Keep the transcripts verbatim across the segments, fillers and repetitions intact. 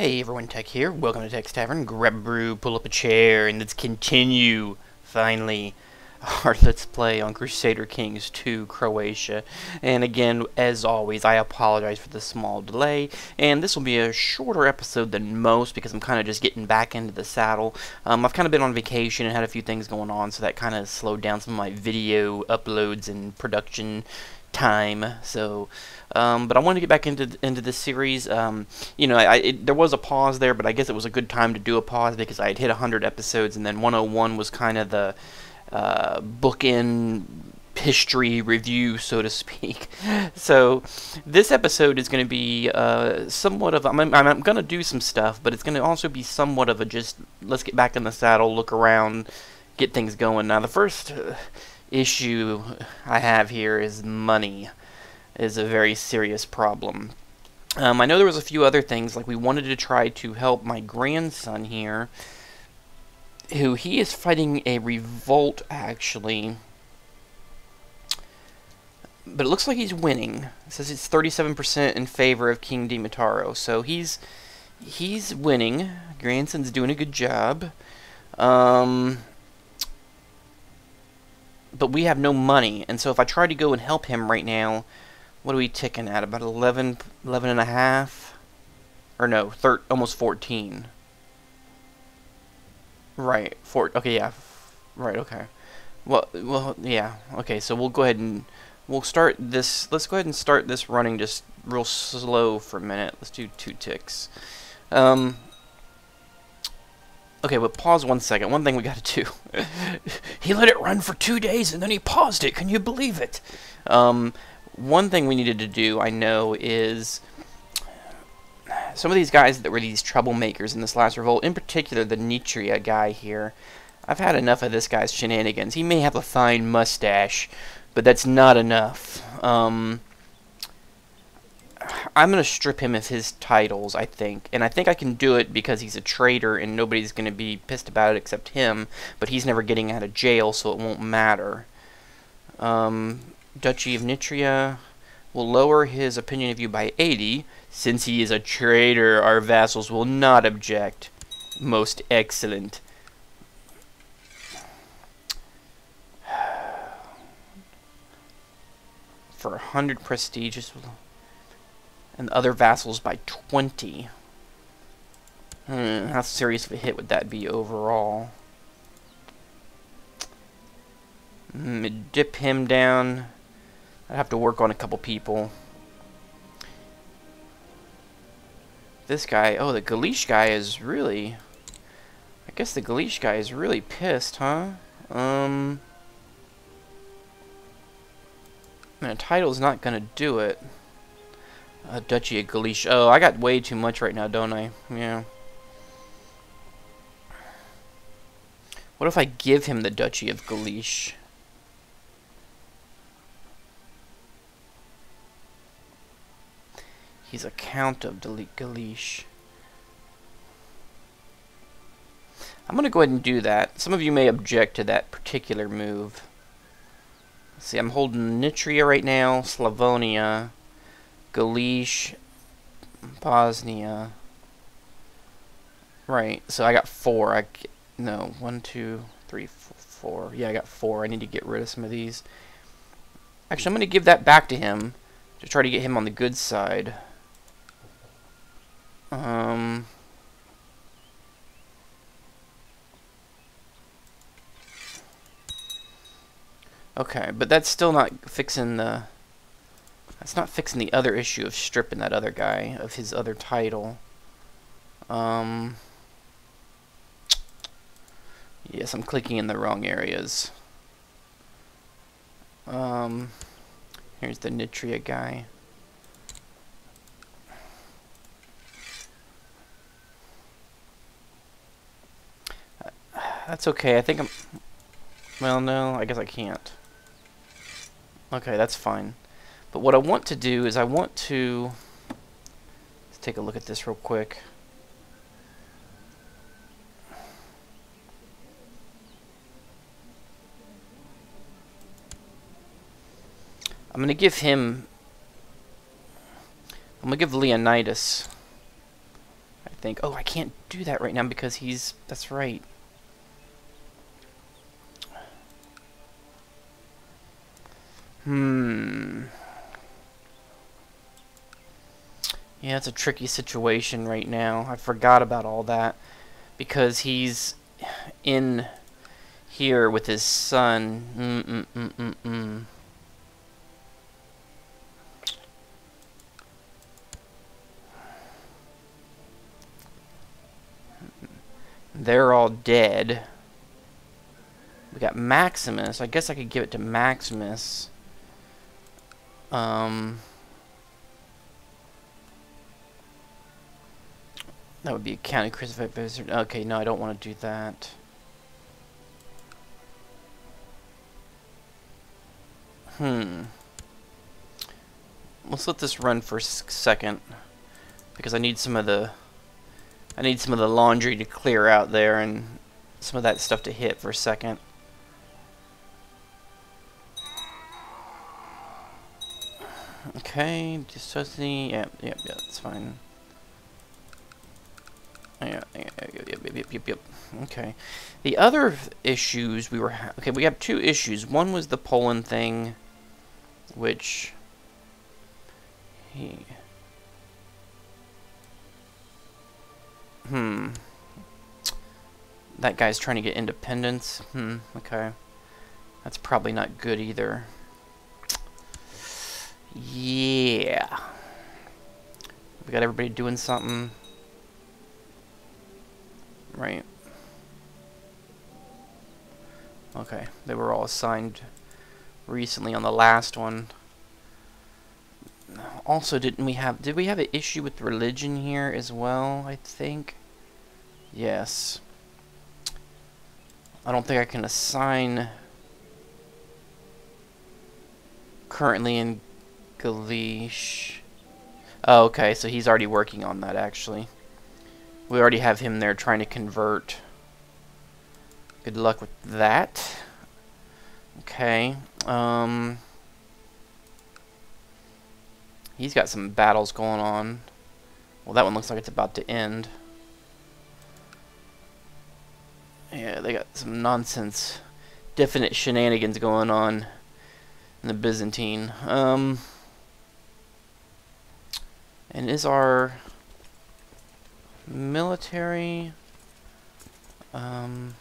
Hey everyone, Tech here. Welcome to Tech's Tavern. Grab a brew, pull up a chair, and let's continue, finally, our Let's Play on Crusader Kings two, Croatia. And again, as always, I apologize for the small delay. And this will be a shorter episode than most because I'm kind of just getting back into the saddle. Um, I've kind of been on vacation and had a few things going on, so that kind of slowed down some of my video uploads and production time. So, um, but I wanted to get back into into this series. Um, you know, I, it, there was a pause there, but I guess it was a good time to do a pause because I had hit one hundred episodes, and then one oh one was kind of the uh, bookend history review, so to speak. So this episode is going to be uh, somewhat of, I'm, I'm going to do some stuff, but it's going to also be somewhat of a just, let's get back in the saddle, look around, get things going. Now, the first Uh, issue I have here is money is a very serious problem. Um, I know there was a few other things, like we wanted to try to help my grandson here, who he is fighting a revolt actually, but it looks like he's winning. It says it's thirty-seven percent in favor of King Demetaro, so he's he's winning. Grandson's doing a good job. Um... But we have no money, and so if I try to go and help him right now, what are we ticking at? About eleven, eleven and a half? Or no, thir almost fourteen. Right, four, okay, yeah. Right, okay. Well, well, yeah, okay, so we'll go ahead and, we'll start this, let's go ahead and start this running just real slow for a minute. Let's do two ticks. Um... Okay, but pause one second. One thing we gotta do. He let it run for two days and then he paused it. Can you believe it? Um, one thing we needed to do, I know, is some of these guys that were these troublemakers in this last revolt, in particular the Nitria guy here. I've had enough of this guy's shenanigans. He may have a fine mustache, but that's not enough. Um, I'm going to strip him of his titles, I think. And I think I can do it because he's a traitor and nobody's going to be pissed about it except him. But he's never getting out of jail, so it won't matter. Um, Duchy of Nitria will lower his opinion of you by eighty. Since he is a traitor, our vassals will not object. Most excellent. For one hundred prestigious, and other vassals by twenty. Hmm, how serious of a hit would that be overall? Mm, dip him down. I'd have to work on a couple people. This guy, oh, the Galish guy is really, I guess the Galish guy is really pissed, huh? Um, man, a title's not gonna do it. Uh, Duchy of Galicia. Oh, I got way too much right now, don't I? Yeah. What if I give him the Duchy of Galicia? He's a Count of Galicia. I'm going to go ahead and do that. Some of you may object to that particular move. Let's see, I'm holding Nitria right now, Slavonia, Galicia, Bosnia. Right, so I got four. I get, no, one, two, three, four, four. Yeah, I got four. I need to get rid of some of these. Actually, I'm going to give that back to him to try to get him on the good side. Um. Okay, but that's still not fixing the. That's not fixing the other issue of stripping that other guy of his other title. Um, yes, I'm clicking in the wrong areas. Um, here's the Nitria guy. Uh, that's okay. I think I'm... Well, no, I guess I can't. Okay, that's fine. But what I want to do is I want to, let's take a look at this real quick. I'm going to give him, I'm going to give Leonidas, I think. Oh, I can't do that right now because he's... That's right. Hmm. Yeah, it's a tricky situation right now. I forgot about all that. Because he's in here with his son. Mm-mm-mm-mm-mm. They're all dead. We got Maximus. I guess I could give it to Maximus. Um, that would be a county crucified wizard. Okay, no, I don't want to do that. Hmm. Let's let this run for a second because I need some of the. I need some of the laundry to clear out there and some of that stuff to hit for a second. Okay, dissociate. Yep, yep, yep, that's fine. Yep, yep, yep, yep, yep, yep. Okay. The other issues we were. Ha okay, we have two issues. One was the Poland thing, which. He. Hmm. That guy's trying to get independence. Hmm, okay. That's probably not good either. Yeah. We got everybody doing something. Right. Okay, they were all assigned recently on the last one. Also, didn't we have... Did we have an issue with religion here as well, I think? Yes. I don't think I can assign... Currently in Galish. Oh, okay, so he's already working on that, actually. We already have him there trying to convert. Good luck with that. Okay, um... he's got some battles going on. Well, that one looks like it's about to end. Yeah, they got some nonsense, definite shenanigans going on in the Byzantine. Um, and is our military... Um,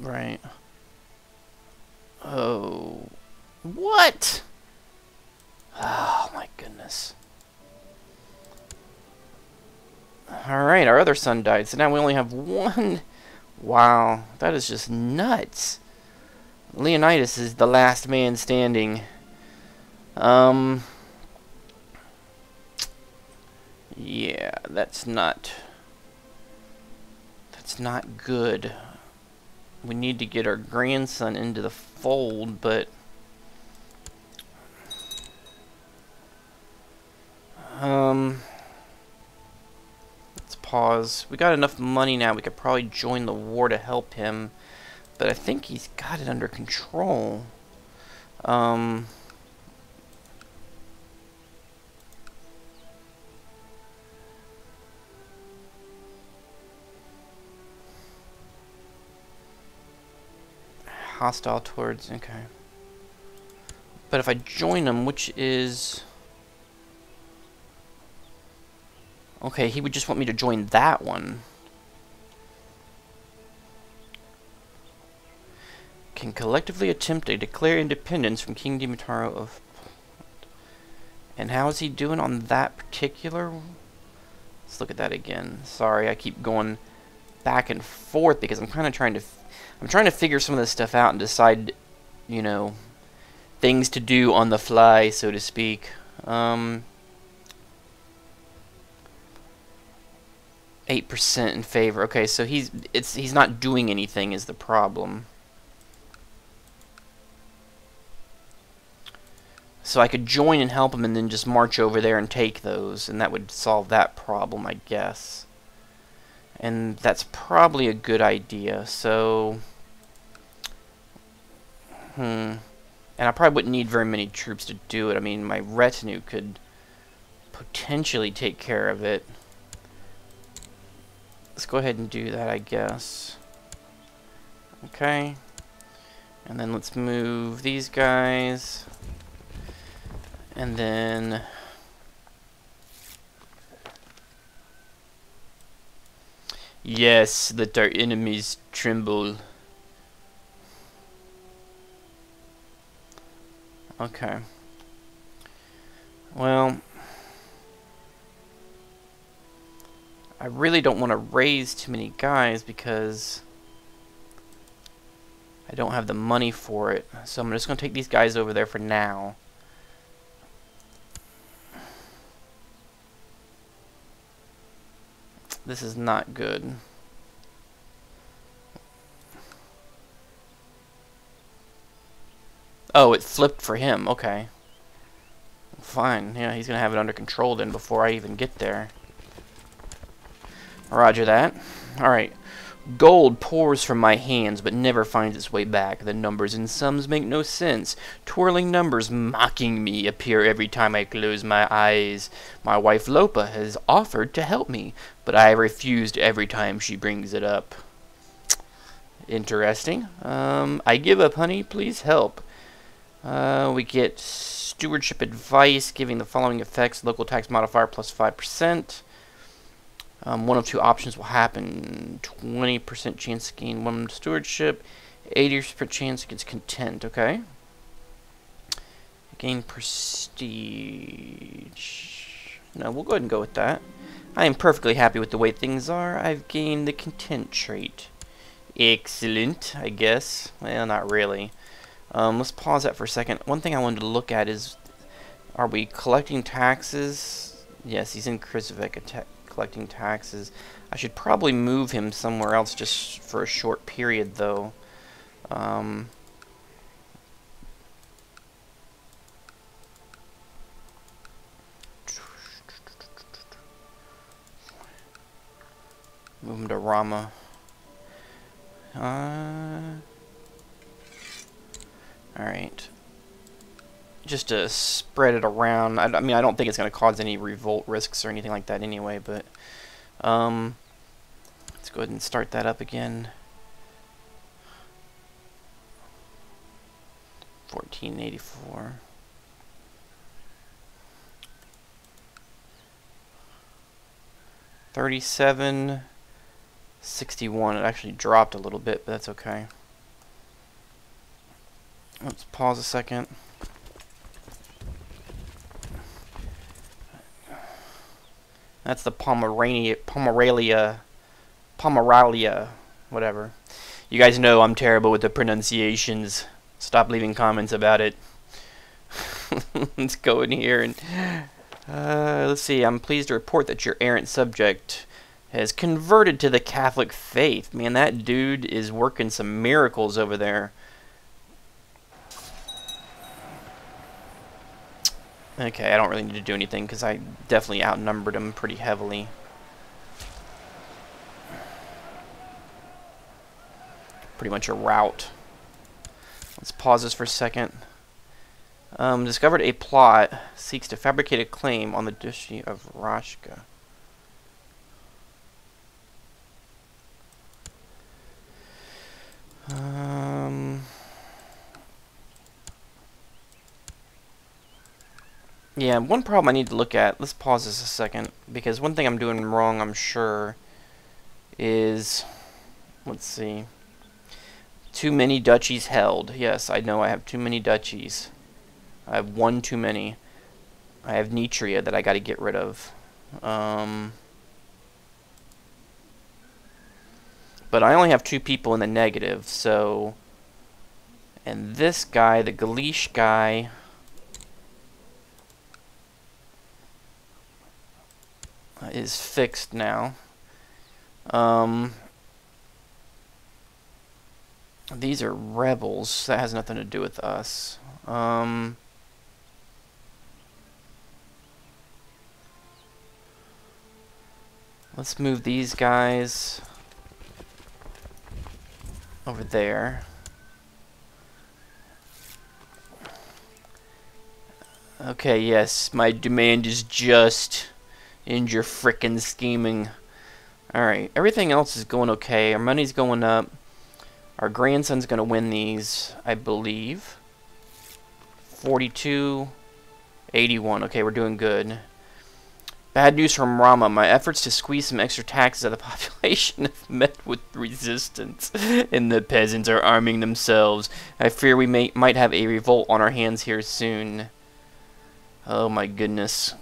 Right. Oh. What? Oh, my goodness. Alright, our other son died, so now we only have one. Wow, that is just nuts. Leonidas is the last man standing. Um. Yeah, that's not... That's not good. We need to get our grandson into the fold, but um, let's pause. We got enough money now. We could probably join the war to help him, but I think he's got it under control. Um, hostile towards, okay. But if I join him, which is... Okay, he would just want me to join that one. Can collectively attempt to declare independence from King Demetaro of... And how is he doing on that particular? Let's look at that again. Sorry, I keep going back and forth because I'm kind of trying to... I'm trying to figure some of this stuff out and decide, you know, things to do on the fly, so to speak. Um, eight percent in favor. Okay, so he's it's he's not doing anything is the problem. So I could join and help him and then just march over there and take those, and that would solve that problem, I guess. And that's probably a good idea, so... Hmm. And I probably wouldn't need very many troops to do it. I mean, my retinue could potentially take care of it. Let's go ahead and do that, I guess. Okay. And then let's move these guys. And then... Yes, let our enemies tremble. Okay. Well, I really don't want to raise too many guys because I don't have the money for it. So I'm just going to take these guys over there for now. This is not good. Oh, it flipped for him. Okay. Fine. Yeah, he's going to have it under control then before I even get there. Roger that. Alright. Gold pours from my hands but never finds its way back. The numbers and sums make no sense. Twirling numbers mocking me appear every time I close my eyes. My wife Lopa has offered to help me, but I refused every time she brings it up. Interesting. Um, I give up, honey. Please help. Uh, we get stewardship advice giving the following effects. Local tax modifier plus five percent. Um, one of two options will happen. twenty percent chance to gain one stewardship. eighty percent chance gets content, okay? Gain prestige. No, we'll go ahead and go with that. I am perfectly happy with the way things are. I've gained the content trait. Excellent, I guess. Well, not really. Um, let's pause that for a second. One thing I wanted to look at is, are we collecting taxes? Yes, he's in Krizovic attack. Collecting taxes. I should probably move him somewhere else just for a short period, though. Um, move him to Rama. Uh, Alright. Just to spread it around. I, I mean, I don't think it's going to cause any revolt risks or anything like that anyway, but um, let's go ahead and start that up again. fourteen eighty-four. thirty-seven sixty-one. It actually dropped a little bit, but that's okay. Let's pause a second. That's the Pomerania, Pomerelia, Pomerelia, whatever. You guys know I'm terrible with the pronunciations. Stop leaving comments about it. Let's go in here and uh, let's see. I'm pleased to report that your errant subject has converted to the Catholic faith. Man, that dude is working some miracles over there. Okay, I don't really need to do anything because I definitely outnumbered him pretty heavily. Pretty much a rout. Let's pause this for a second. Um, discovered a plot seeks to fabricate a claim on the duchy of Roshka. Um... Yeah, one problem I need to look at, let's pause this a second, because one thing I'm doing wrong, I'm sure, is, let's see, too many duchies held. Yes, I know I have too many duchies. I have one too many. I have Nitria that I got to get rid of. Um, but I only have two people in the negative, so, and this guy, the Galish guy... is fixed now. Um, these are rebels. That has nothing to do with us. Um, let's move these guys over there. Okay, yes, my demand is just end your frickin' scheming. Alright, everything else is going okay. Our money's going up. Our grandson's going to win these, I believe. forty-two, eighty-one. Okay, we're doing good. Bad news from Rama. My efforts to squeeze some extra taxes out of the population have met with resistance, and the peasants are arming themselves. I fear we may, might have a revolt on our hands here soon. Oh my goodness.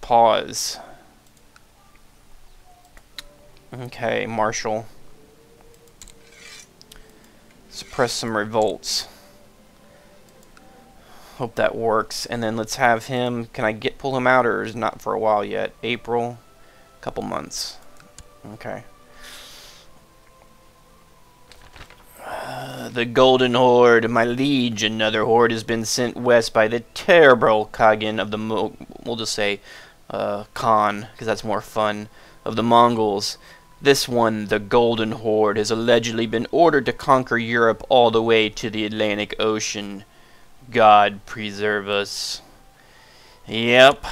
Pause. Okay, Marshal. Suppress some revolts. Hope that works. And then let's have him. Can I get pull him out, or is not for a while yet? April, couple months. Okay. Uh, the Golden Horde, my liege. Another horde has been sent west by the terrible Kagan of the Mo we'll just say uh, Khan, because that's more fun, of the Mongols. This one, the Golden Horde, has allegedly been ordered to conquer Europe all the way to the Atlantic Ocean. God preserve us. Yep,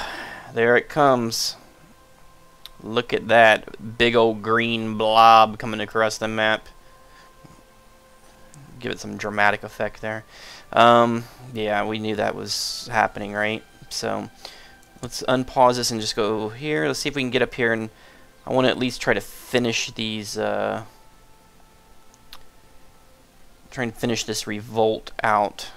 there it comes. Look at that big old green blob coming across the map. Give it some dramatic effect there. Um, yeah, we knew that was happening, right? So let's unpause this and just go here. Let's see if we can get up here, and I want to at least try to finish these. Uh, try and finish this revolt out.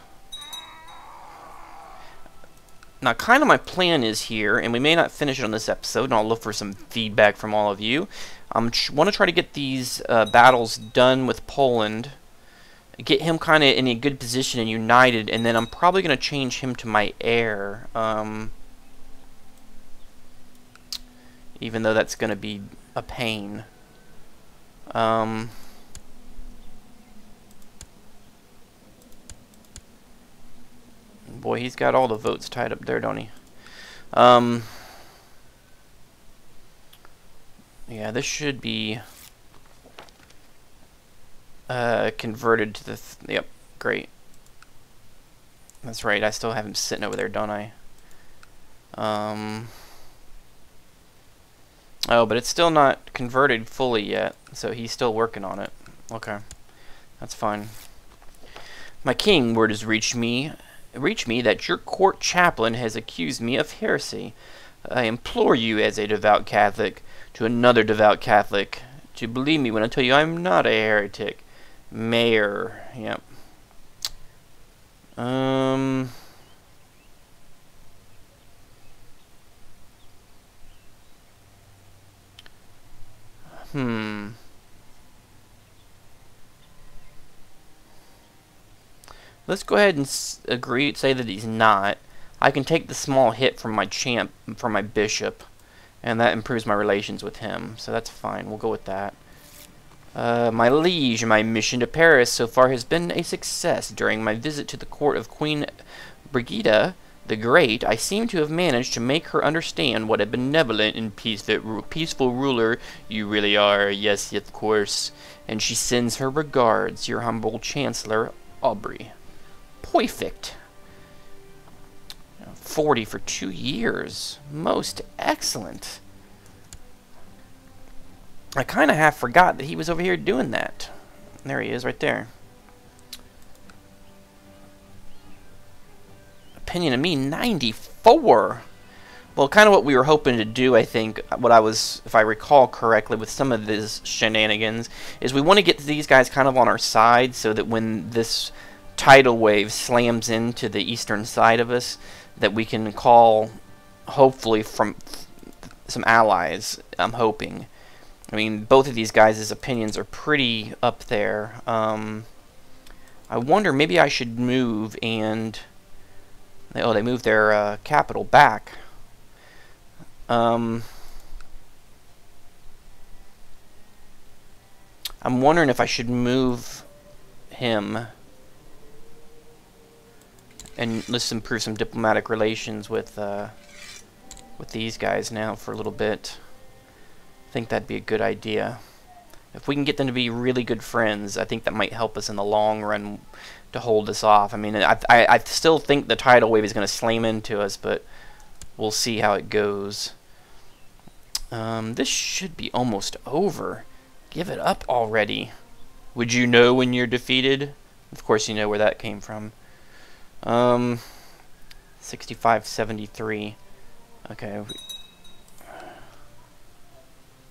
Now, kind of my plan is here, and we may not finish it on this episode, and I'll look for some feedback from all of you. I um, want to try to get these uh, battles done with Poland, get him kind of in a good position and united, and then I'm probably going to change him to my heir. Um, even though that's going to be a pain. Um... Boy, he's got all the votes tied up there, don't he? Um, yeah, this should be uh, converted to the... Th yep, great. That's right, I still have him sitting over there, don't I? Um, oh, but it's still not converted fully yet, so he's still working on it. Okay, that's fine. My king, word has reached me... reach me that your court chaplain has accused me of heresy. I implore you as a devout Catholic to another devout Catholic to believe me when I tell you I'm not a heretic. Mayor. Yep. Um... Hmm... Let's go ahead and s agree, say that he's not. I can take the small hit from my champ, from my bishop, and that improves my relations with him. So that's fine. We'll go with that. Uh, my liege, my mission to Paris so far has been a success. During my visit to the court of Queen Brigida the Great, I seem to have managed to make her understand what a benevolent and peaceful ruler you really are. Yes, of course. And she sends her regards, your humble chancellor, Aubrey. Perfect. forty for two years. Most excellent. I kind of half forgot that he was over here doing that. There he is right there. Opinion of me, ninety-four. Well, kind of what we were hoping to do, I think, what I was, if I recall correctly, with some of these shenanigans, is we want to get these guys kind of on our side so that when this tidal wave slams into the eastern side of us, that we can call, hopefully, from some allies, I'm hoping. I mean, both of these guys' opinions are pretty up there. Um, I wonder, maybe I should move and... Oh, they moved their uh, capital back. Um, I'm wondering if I should move him and let's improve some diplomatic relations with uh, with these guys now for a little bit. I think that'd be a good idea. If we can get them to be really good friends, I think that might help us in the long run to hold us off. I mean, I, I, I still think the tidal wave is going to slam into us, but we'll see how it goes. Um, this should be almost over. Give it up already. Would you know when you're defeated? Of course you know where that came from. Um, sixty-five seventy-three. Okay.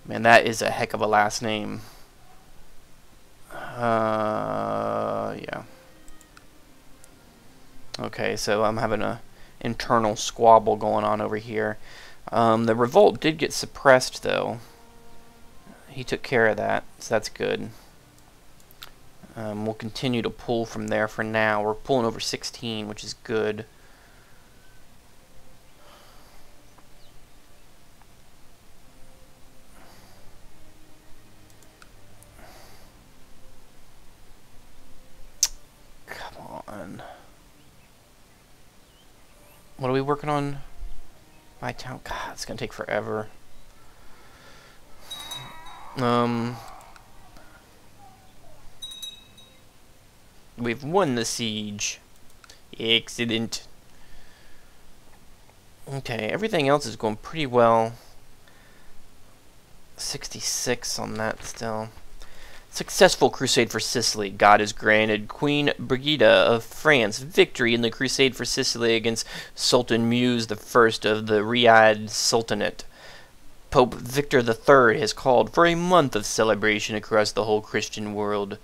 Man, that is a heck of a last name. Uh, yeah. Okay, so I'm having a internal squabble going on over here. Um, the revolt did get suppressed, though. He took care of that, so that's good. Um, we'll continue to pull from there for now. We're pulling over sixteen, which is good. What are we working on? My town. God, it's gonna take forever. Um, we've won the siege. Excellent. Okay, everything else is going pretty well. sixty-six on that still. Successful crusade for Sicily. God has granted Queen Brigida of France victory in the crusade for Sicily against Sultan Muse the First of the Riyadh Sultanate. Pope Victor the Third has called for a month of celebration across the whole Christian world.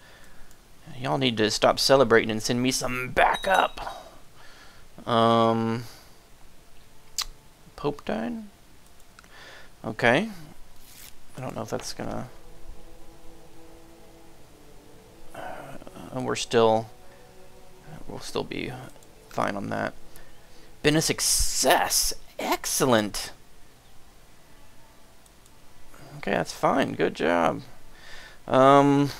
Y'all need to stop celebrating and send me some backup. Um, Pope died? Okay. I don't know if that's gonna... And we're still, we'll still be fine on that. Been a success. Excellent. Okay, that's fine. Good job. Um,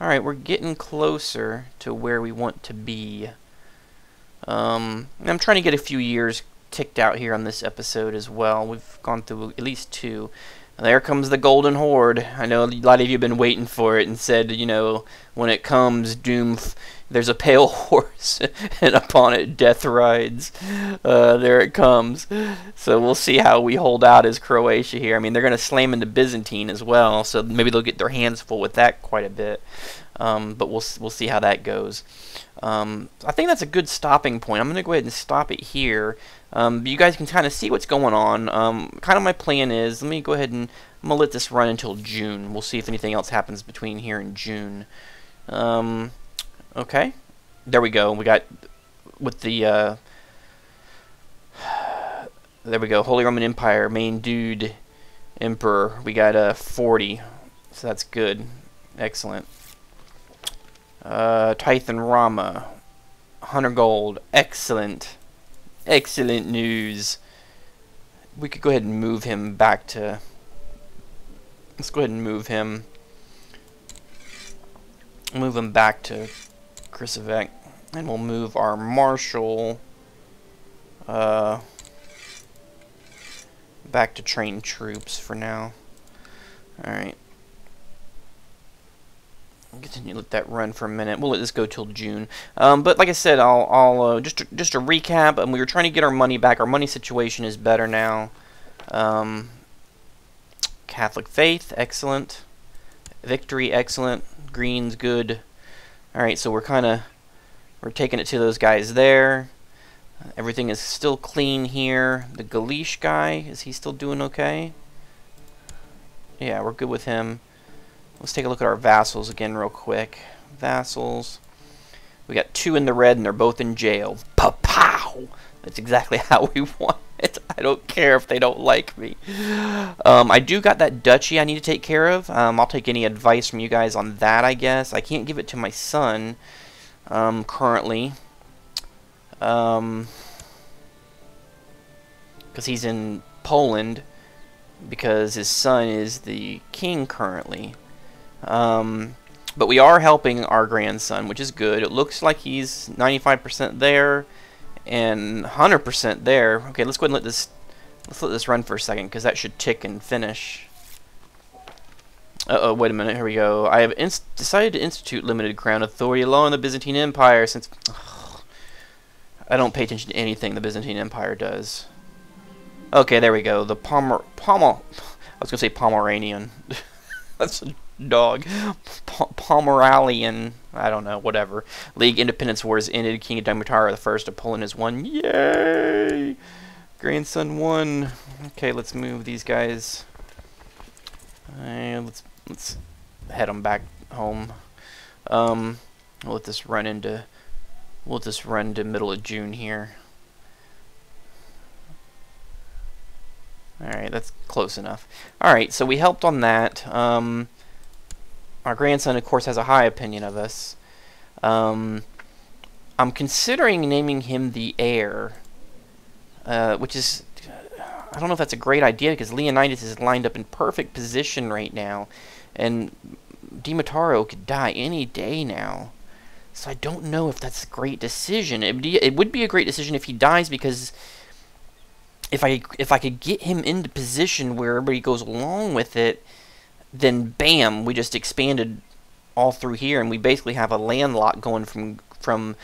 all right, we're getting closer to where we want to be. Um, I'm trying to get a few years ticked out here on this episode as well. We've gone through at least two. There comes the Golden Horde. I know a lot of you have been waiting for it and said, you know, when it comes, doom, f there's a pale horse, and upon it death rides. Uh, there it comes. So we'll see how we hold out as Croatia here. I mean, they're going to slam into Byzantine as well, so maybe they'll get their hands full with that quite a bit. Um, but we'll, we'll see how that goes. Um, I think that's a good stopping point. I'm going to go ahead and stop it here. Um, you guys can kind of see what's going on. Um, kind of my plan is, let me go ahead and I'm going to let this run until June. We'll see if anything else happens between here and June. Um, okay. There we go. We got with the... Uh, there we go. Holy Roman Empire, main dude, emperor. We got uh, forty. So that's good. Excellent. Uh, Tython Rama, one hundred gold. Excellent. Excellent news. We could go ahead and move him back to... Let's go ahead and move him. Move him back to Krizovic. And we'll move our marshal uh, back to train troops for now. Alright. Continue to let that run for a minute. We'll let this go till June. Um, but like I said, I'll, I'll uh, just to, just to recap. Um, we were trying to get our money back. Our money situation is better now. Um, Catholic faith, excellent. Victory, excellent. Greens, good. All right, so we're kind of we're taking it to those guys there. Uh, everything is still clean here. The Galish guy, is he still doing okay? Yeah, we're good with him. Let's take a look at our vassals again real quick. Vassals. We got two in the red and they're both in jail. Pa-pow! That's exactly how we want it. I don't care if they don't like me. Um, I do got that duchy I need to take care of. Um, I'll take any advice from you guys on that, I guess. I can't give it to my son um, currently. Um, because he's in Poland. Because his son is the king currently. Um, but we are helping our grandson, which is good. It looks like he's ninety-five percent there and one hundred percent there. Okay, let's go ahead and let this let's let this run for a second because that should tick and finish. Uh-oh, wait a minute, here we go. I have inst decided to institute limited crown authority law in the Byzantine Empire since... Ugh, I don't pay attention to anything the Byzantine Empire does. Okay, there we go. The Pomer... Pomer... I was going to say Pomeranian. That's a dog. P Pomeralian... I don't know, whatever. League Independence Wars ended. King Dagmatara the First of Poland has won. Yay! Grandson won. Okay, let's move these guys. Uh, let's... Let's head them back home. Um, we'll let this run into... We'll let this run to middle of June here. Alright, that's close enough. Alright, so we helped on that. Um, our grandson, of course, has a high opinion of us. Um, I'm considering naming him the heir. Uh, which is... I don't know if that's a great idea, because Leonidas is lined up in perfect position right now, and Demetaro could die any day now. So I don't know if that's a great decision. It, it would be a great decision if he dies, because if I if I could get him into position where everybody goes along with it, then bam, we just expanded all through here, and we basically have a landlock going from from.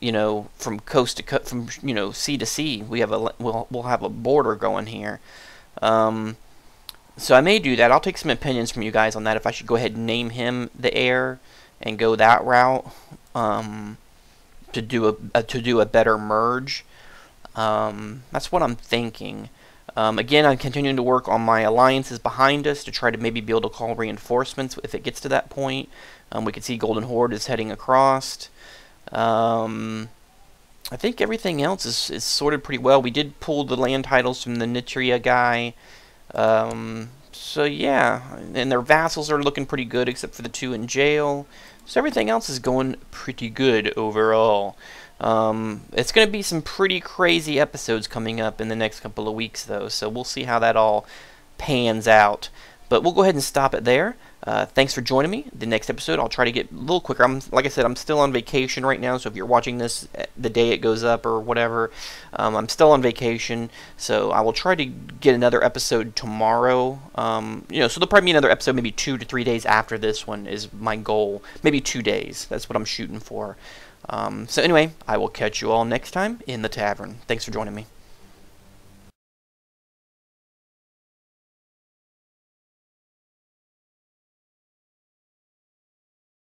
You know, from coast to coast, from you know sea to sea, we have a we'll we'll have a border going here. Um, so I may do that. I'll take some opinions from you guys on that. If I should go ahead and name him the heir and go that route um, to do a, a to do a better merge. Um, that's what I'm thinking. Um, again, I'm continuing to work on my alliances behind us to try to maybe be able to call reinforcements if it gets to that point. Um, we can see Golden Horde is heading across. Um, I think everything else is, is sorted pretty well. We did pull the land titles from the Nitria guy. Um, so yeah, and their vassals are looking pretty good except for the two in jail. So everything else is going pretty good overall. Um, it's going to be some pretty crazy episodes coming up in the next couple of weeks though. So we'll see how that all pans out. But we'll go ahead and stop it there. Uh, thanks for joining me. The next episode, I'll try to get a little quicker. I'm, like I said, I'm still on vacation right now, so if you're watching this the day it goes up or whatever, um, I'm still on vacation, so I will try to get another episode tomorrow. Um, you know, so there'll probably be another episode maybe two to three days after this one is my goal. Maybe two days. That's what I'm shooting for. Um, so anyway, I will catch you all next time in the tavern. Thanks for joining me.